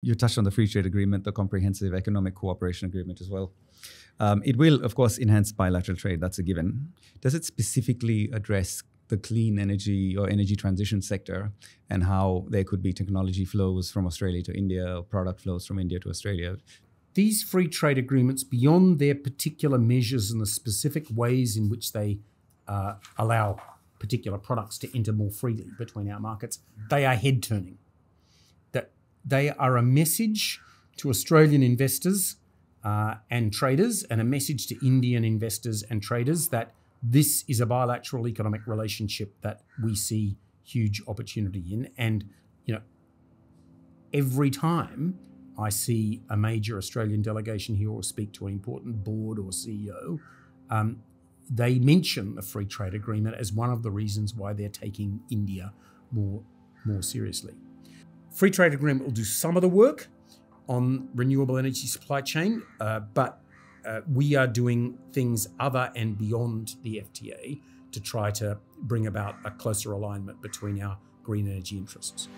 You touched on the Free Trade Agreement, the Comprehensive Economic Cooperation Agreement as well. It will, of course, enhance bilateral trade. That's a given. Does it specifically address the clean energy or energy transition sector and how there could be technology flows from Australia to India or product flows from India to Australia? These free trade agreements, beyond their particular measures and the specific ways in which they allow particular products to enter more freely between our markets, they are head-turning. That they are a message to Australian investors and traders, and a message to Indian investors and traders that this is a bilateral economic relationship that we see huge opportunity in. And, you know, every time I see a major Australian delegation here or speak to an important board or CEO, they mention the free trade agreement as one of the reasons why they're taking India more seriously. Free trade agreement will do some of the work on renewable energy supply chain, but we are doing things other and beyond the FTA to try to bring about a closer alignment between our green energy interests.